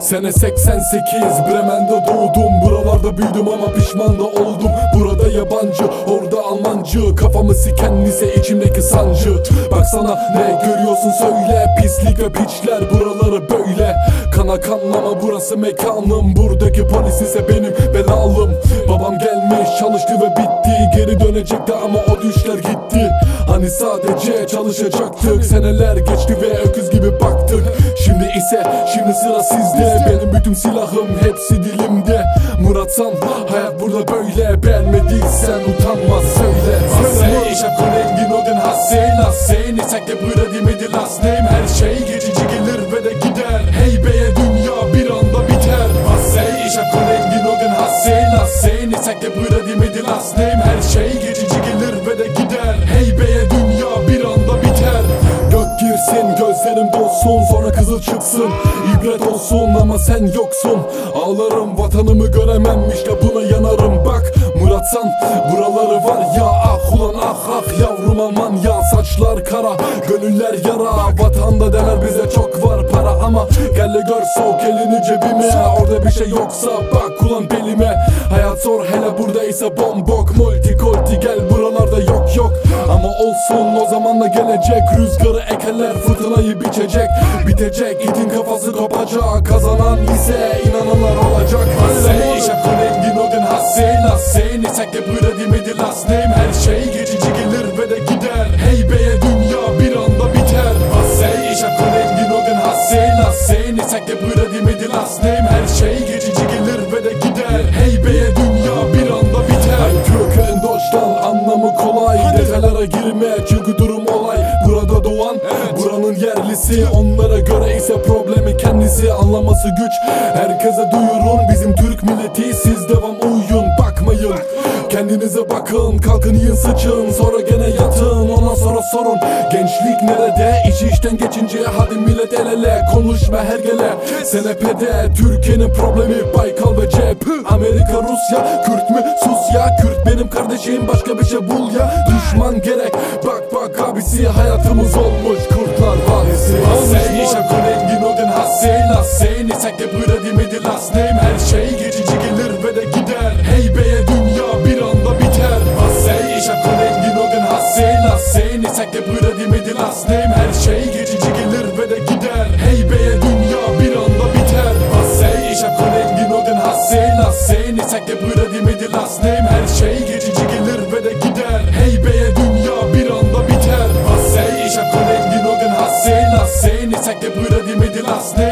Sene 88 Bremen'de doğdum, buralarda büyüdüm ama pişman da oldum. Burada yabancı, orada Almancı, kafamı siken lise içimdeki sancı. Baksana ne görüyorsun söyle, pislik ve piçler buraları böyle. Kana kanlama burası mekanım, buradaki polis ise benim belalım. Babam gelmiş çalıştı ve bitti, geri dönecekti ama o düşler gitti. Hani sadece çalışacaktık, seneler geçti ve öküz gibi baktık. Şimdi sıra sizde, benim bütün silahım hepsi dilimde. Murat San, hayat burada böyle, beğenmediysen utanma söyle. Söyle ich hab Kollegen, die nur den Hass sehen, lass sehen. Ich zeig dir Brüder, die mit dir last nehmen. Her şey geçici gelir ve de gider, heybeye dünya bir anda biter. Söyle ich hab Kollegen, die nur den Hass sehen, lass sehen. Ich zeig dir Brüder, die mit dir last nehmen. Her şey geçici gelir ve de gider, heybeye dünya bir anda biter. Gök girsin, gözlerim dolsun, sonra kızıl çıksın, ibret olsun ama sen yoksun. Ağlarım vatanımı göremem, işte buna yanarım bak Murat San. Buraları var ya, ah ulan ah ah yavrum aman ya. Saçlar kara, gönüller yara, vatanda derler bize çok var para. Ama gel de gör, sok elini cebime, orada bir şey yoksa bak ulan belime. Hayat zor hele buradaysa bombok, multikolti gel buralarda yok yok. Ama olsun o zamanla gelecek, rüzgarı ekerler fırtınayı biçecek. Bitecek, itin kafası kopacak, kazanan ise inananlar olacak. Söyle ich hab Kollegen, die nur den Hass sehen, lass sehen. Ich zeig dir Brüder, die mit dir last nehmen. Her şey geçici gelir ve de gider, heybeye dünya bir anda biter. Söyle ich hab Kollegen, die nur den Hass sehen, lass sehen. Ich zeig dir Brüder, die mit dir last nehmen. Her şey geçici gelir ve de gider, heybeye dünya bir anda biter. Ein Türke in Deutschland, anlamı kolay, detaylara girme çünkü durum olay. Burada doğan, buranın yerlisi, onlara göre ise problemi kendisi. Anlaması güç, herkese duyurun, bizim Türk milleti, siz devam uyuyun, bakmayın. Kendinize bakın, kalkın yiyin sıçın, sonra gene yatın, ondan sonra sorun. Gençlik nerede, iş işten geçince hadi millet el ele, konuşma hergele. SNP'de Türkiye'nin problemi Baykal ve cep, Amerika Rusya. Kürt mü sus ya, Kürt benim kardeşim, başka bir şey bul ya. Düşman gerek, bak abisi, hayatımız olmuş kurtlar vadisi. Söyle ich hab Kollegen, die nur den Hass sehen, lass sehen. Ich zeig dir Brüder, die mit dir last nehmen. Her şey geçici gelir ve de gider, heybeye dünya bir anda biter. Söyle ich hab Kollegen, die nur den Hass sehen, lass sehen. Ich zeig dir Brüder, die mit dir last nehmen. Her şey geçici gelir ve de gider, heybeye dünya bir anda biter. Söyle ich hab Kollegen, die nur den Hass sehen, lass sehen. Ich zeig dir Brüder, die mit dir last nehmen. Her şey geçici gelir ve de gider, heybeye dünya bir anda biter. Söyle ich hab Kollegen, die nur den Hass sehen, lass sehen. Ich zeig dir Brüder, die mit dir last nehmen.